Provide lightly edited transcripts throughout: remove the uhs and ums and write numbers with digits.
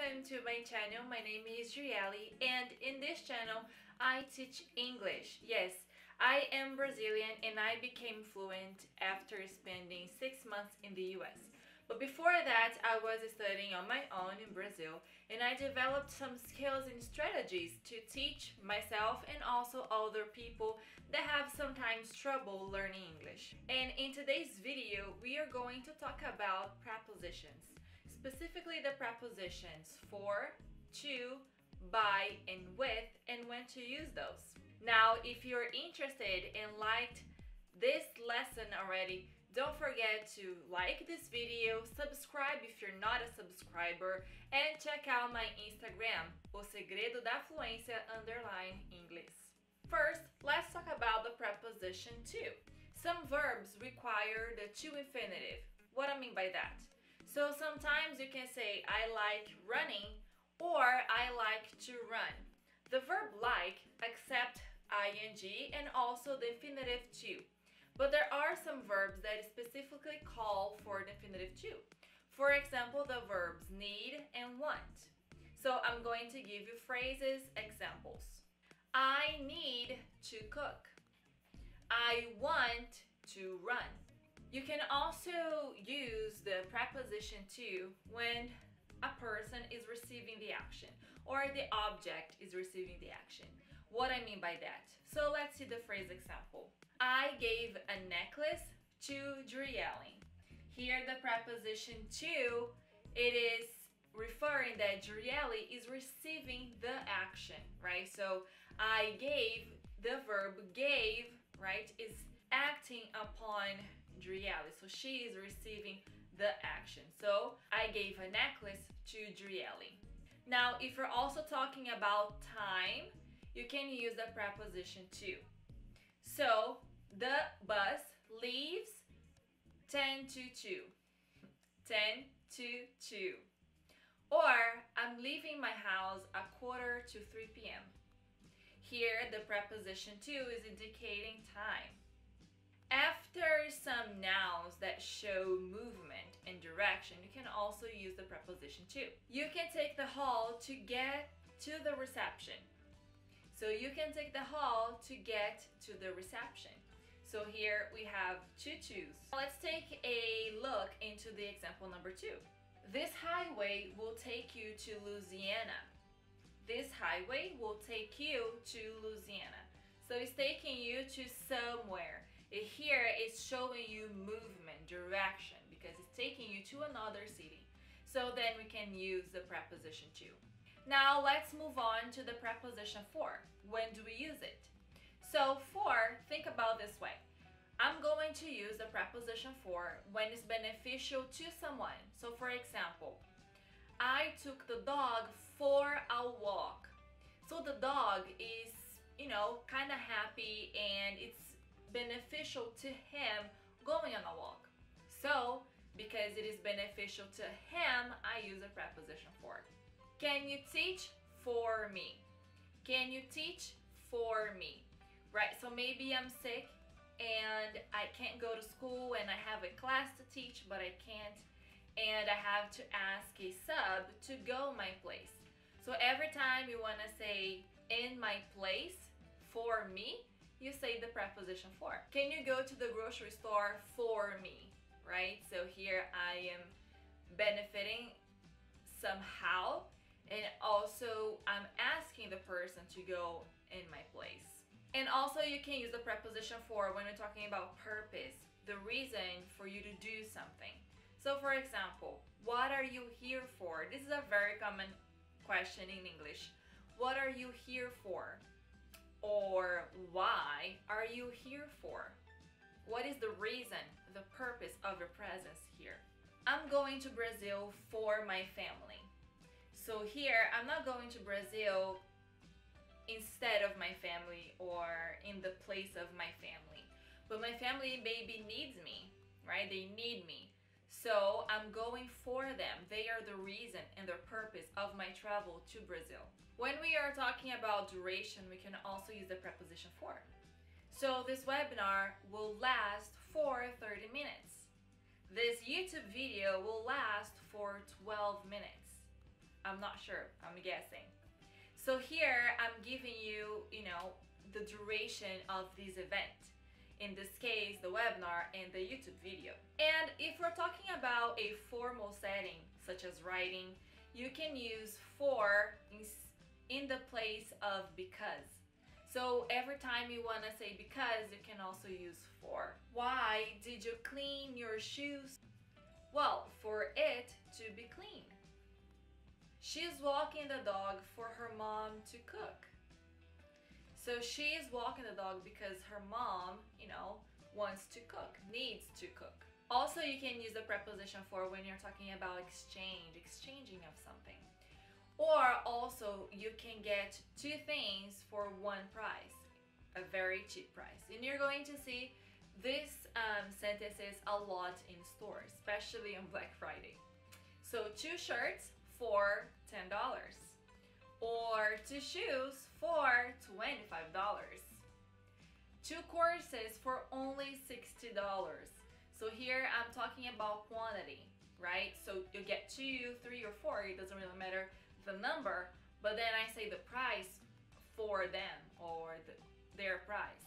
Welcome to my channel. My name is Drielly, and in this channel I teach English. Yes, I am Brazilian and I became fluent after spending 6 months in the US. But before that, I was studying on my own in Brazil, and I developed some skills and strategies to teach myself and also other people that have sometimes trouble learning English. And in today's video, we are going to talk about prepositions. Specifically the prepositions for, to, by, and with, and when to use those. Now, if you're interested and liked this lesson already, don't forget to like this video, subscribe if you're not a subscriber, and check out my Instagram, O Segredo da Fluência _English. First, let's talk about the preposition to. Some verbs require the to infinitive. What I mean by that? So sometimes you can say, I like running, or I like to run. The verb like accepts ing and also the infinitive to. But there are some verbs that specifically call for the infinitive to. For example, the verbs need and want. So I'm going to give you phrases, examples. I need to cook. I want to run. You can also use the preposition to when a person is receiving the action or the object is receiving the action. What I mean by that? So let's see the phrase example. I gave a necklace to Drielly. Here the preposition to, it is referring that Drielly is receiving the action, right? So I gave, the verb gave, right, is acting upon Drielly, so she is receiving the action. So I gave a necklace to Drielly. Now, if you're also talking about time, you can use the preposition to. So the bus leaves 10 to 2. 10 to 2. Or I'm leaving my house 4:45 to 3 p.m. Here the preposition to is indicating time. After some nouns that show movement and direction, you can also use the preposition to. You can take the hall to get to the reception. So you can take the hall to get to the reception. So here we have to. Let's take a look into the example number 2. This highway will take you to Louisiana. This highway will take you to Louisiana. So it's taking you to somewhere. Here it's showing you movement, direction, because it's taking you to another city. So then we can use the preposition to. Now let's move on to the preposition for. When do we use it? So for, think about this way. I'm going to use the preposition for when it's beneficial to someone. So for example, I took the dog for a walk. So the dog is, you know, kind of happy and it's beneficial to him going on a walk. So, because it is beneficial to him, I use a preposition for. Can you teach for me? Can you teach for me? Right, so maybe I'm sick and I can't go to school and I have a class to teach, but I can't, and I have to ask a sub to go my place. So every time you want to say in my place for me, you say the preposition for. Can you go to the grocery store for me, right? So here I am benefiting somehow, and also I'm asking the person to go in my place. And also you can use the preposition for when we're talking about purpose, the reason for you to do something. So for example, what are you here for? This is a very common question in English. What are you here for? Or why are you here for? What is the reason, the purpose of your presence here? I'm going to Brazil for my family. So here, I'm not going to Brazil instead of my family or in the place of my family. But my family maybe needs me, right? They need me. So I'm going for them. They are the reason and the purpose of my travel to Brazil. When we are talking about duration, we can also use the preposition for. So this webinar will last for 30 minutes. This YouTube video will last for 12 minutes. I'm not sure, I'm guessing. So here I'm giving you, you know, the duration of this event. In this case, the webinar and the YouTube video. And if we're talking about a formal setting, such as writing, you can use for in the place of because. So every time you want to say because, you can also use for. Why did you clean your shoes? Well, for it to be clean. She's walking the dog for her mom to cook. So she's walking the dog because her mom, you know, wants to cook, needs to cook. Also, you can use the preposition for when you're talking about exchange, exchanging of something. Or also, you can get two things for one price, a very cheap price. And you're going to see these sentences a lot in stores, especially on Black Friday. So two shirts for $10. Or two shoes for $25. Two courses for only $60. So here I'm talking about quantity, right? So you get 2, 3, or 4, it doesn't really matter the number, but then I say the price for them or their price.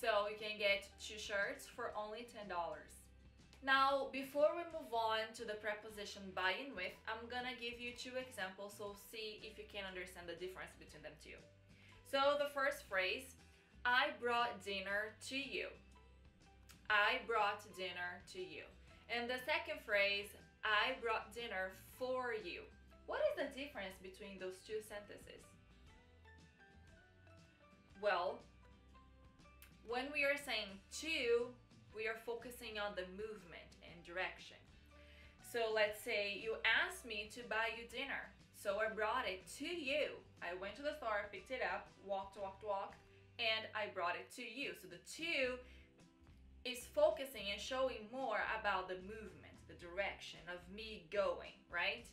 So you can get two shirts for only $10. Now, before we move on to the preposition by and with, I'm gonna give you two examples, so see if you can understand the difference between them two. So the first phrase, I brought dinner to you. I brought dinner to you. And the second phrase, I brought dinner for you. What is the difference between those two sentences? Well, when we are saying to, we are focusing on the movement and direction. So let's say you asked me to buy you dinner. So I brought it to you. I went to the store, picked it up, walked, and I brought it to you. So the to is focusing and showing more about the movement, the direction of me going, right?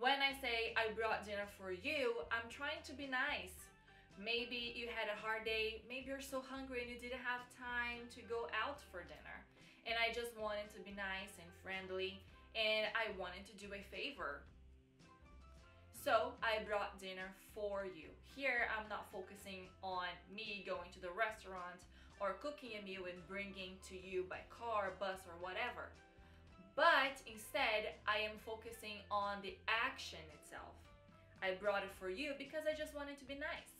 When I say I brought dinner for you, I'm trying to be nice. Maybe you had a hard day, maybe you're so hungry and you didn't have time to go out for dinner. And I just wanted to be nice and friendly, and I wanted to do a favor. So I brought dinner for you. Here I'm not focusing on me going to the restaurant or cooking a meal and bringing to you by car, bus, or whatever. But instead I am focusing on the action itself. I brought it for you because I just wanted to be nice.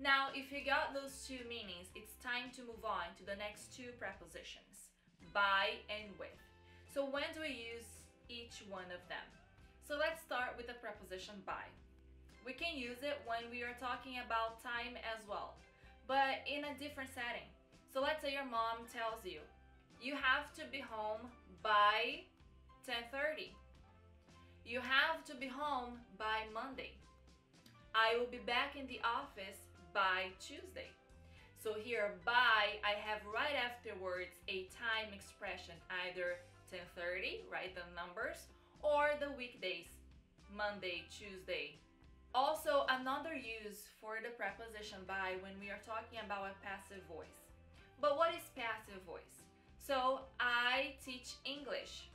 Now, if you got those two meanings, it's time to move on to the next two prepositions, by and with. So when do we use each one of them? So let's start with the preposition by. We can use it when we are talking about time as well, but in a different setting. So let's say your mom tells you, you have to be home by 10:30. You have to be home by Monday. I will be back in the office by Tuesday. So here by, I have right afterwards a time expression, either 10:30, write the numbers, or the weekdays, Monday, Tuesday. Also, another use for the preposition by when we are talking about a passive voice. But what is passive voice? So I teach English.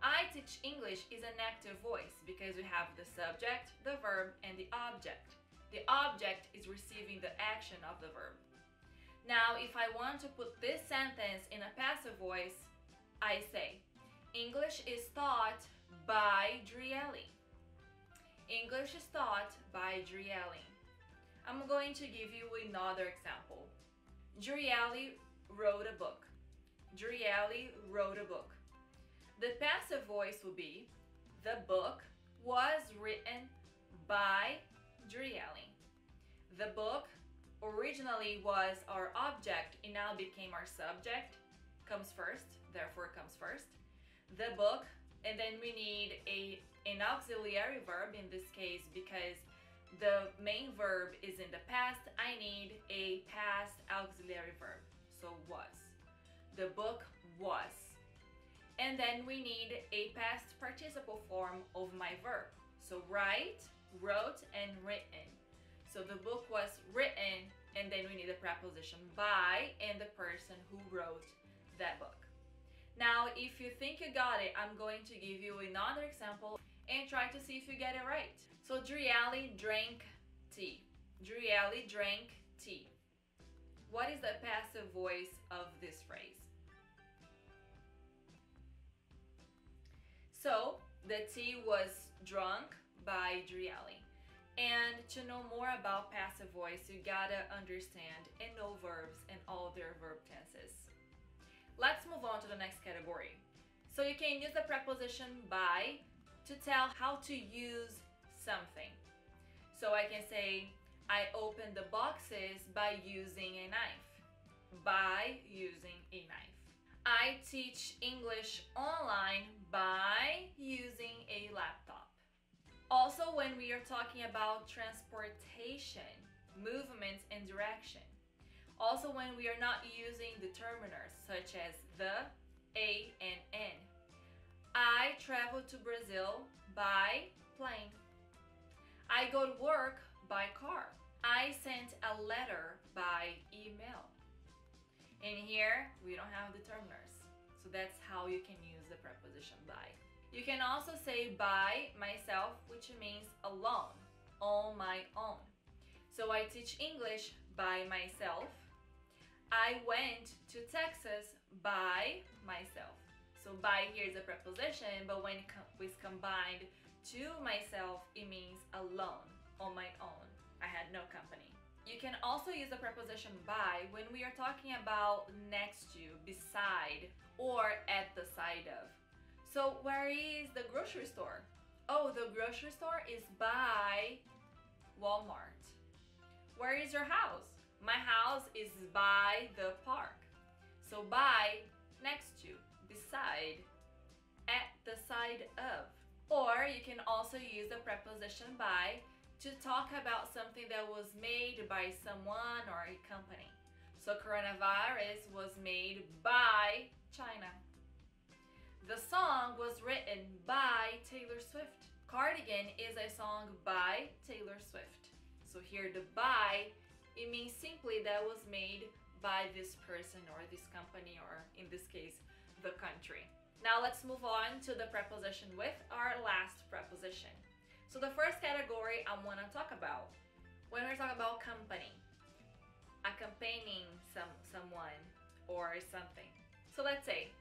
I teach English is an active voice because we have the subject, the verb, and the object. The object is receiving the action of the verb. Now, if I want to put this sentence in a passive voice, I say, English is taught by Drielly. English is taught by Drielly. I'm going to give you another example. Drielly wrote a book. Drielly wrote a book. The passive voice will be, the book was written by Drielly. The book originally was our object, it now became our subject, comes first, therefore comes first. The book, and then we need an auxiliary verb in this case because the main verb is in the past, I need a past auxiliary verb, so was. The book was. And then we need a past participle form of my verb. So write, wrote, and written. So the book was written, and then we need the preposition by and the person who wrote that book. Now, if you think you got it, I'm going to give you another example and try to see if you get it right. So Drielly drank tea. Drielly drank tea. What is the passive voice of this phrase? So the tea was drunk by Drielly. And to know more about passive voice, you gotta understand and know verbs and all their verb tenses. Let's move on to the next category. So you can use the preposition by to tell how to use something. So I can say, I opened the boxes by using a knife. By using a knife. I teach English online by using a laptop. Also, when we are talking about transportation, movements, and direction. Also, when we are not using determiners such as the, a, and an. I travel to Brazil by plane. I go to work by car. I sent a letter by email. And here, we don't have determiners. So that's how you can use the preposition by. You can also say by myself, which means alone, on my own. So I teach English by myself. I went to Texas by myself. So by here is a preposition, but when it's combined to myself, it means alone, on my own. I had no company. You can also use the preposition by when we are talking about next to, beside, or at the side of. So where is the grocery store? Oh, the grocery store is by Walmart. Where is your house? My house is by the park. So by, next to, beside, at the side of. Or you can also use the preposition by to talk about something that was made by someone or a company. So coronavirus was made by China. The song was written by Taylor Swift. Cardigan is a song by Taylor Swift. So here the by, it means simply that was made by this person or this company or in this case, the country. Now let's move on to the preposition with, our last preposition. So the first category I want to talk about, when we're talking about company, accompanying someone or something. So let's say,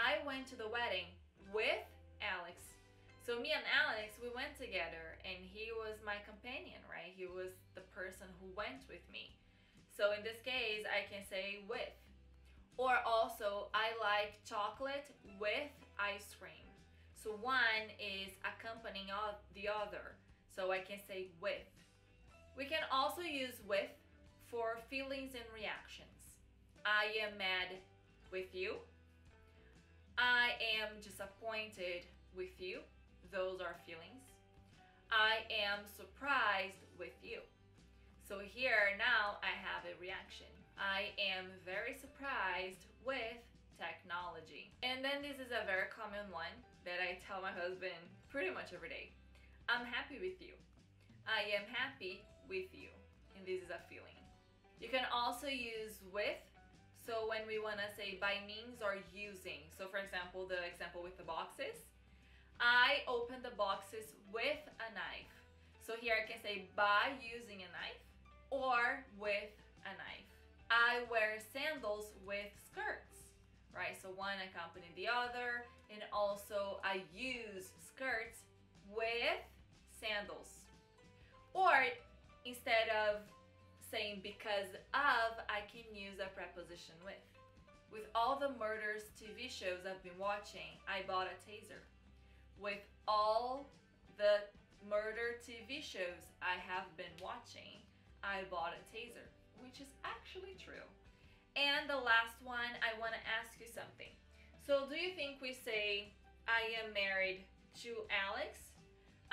I went to the wedding with Alex. So me and Alex, we went together and he was my companion, right? He was the person who went with me. So in this case, I can say with. Or also, I like chocolate with ice cream. So one is accompanying the other, so I can say with. We can also use with for feelings and reactions. I am mad with you. I am disappointed with you. Those are feelings. I am surprised with you. So here now I have a reaction. I am very surprised with technology. And then this is a very common one that I tell my husband pretty much every day. I'm happy with you. I am happy with you. And this is a feeling. You can also use with, so when we want to say by means or using. So for example, the example with the boxes. I opened the boxes with a knife. So here I can say by using a knife or with a knife. I wear sandals with skirts. Right, so one accompanying the other, and also I use skirts with sandals. Or instead of saying because of, I can use a preposition with. With all the murders TV shows I've been watching, I bought a taser. With all the murder TV shows I have been watching, I bought a taser, which is actually true. And the last one, I want to ask you something. So do you think we say, I am married to Alex?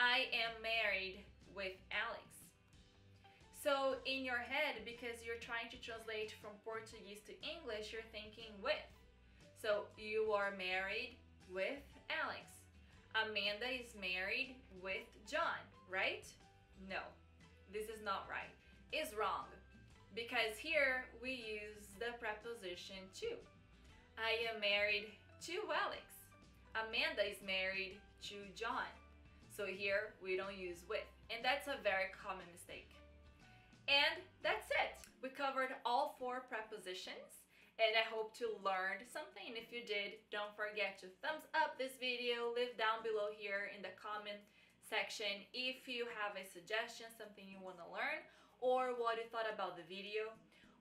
I am married with Alex. So in your head, because you're trying to translate from Portuguese to English, you're thinking with. So you are married with Alex. Amanda is married with John, right? No, this is not right. It's wrong. Because here we use the preposition to. I am married to Alex. Amanda is married to John. So here we don't use with, and that's a very common mistake. And that's it! We covered all four prepositions, and I hope you learned something. And if you did, don't forget to thumbs up this video, leave down below here in the comment section if you have a suggestion, something you want to learn, or what you thought about the video.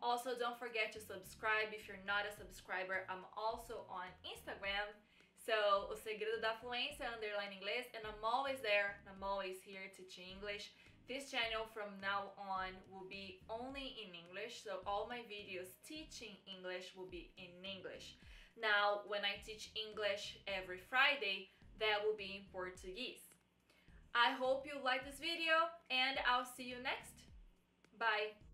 Also, don't forget to subscribe if you're not a subscriber. I'm also on Instagram, so O Segredo da Fluência _inglês, and I'm always there, I'm always here teaching English. This channel from now on will be only in English, so all my videos teaching English will be in English. Now, when I teach English every Friday, that will be in Portuguese. I hope you like this video, and I'll see you next. Bye!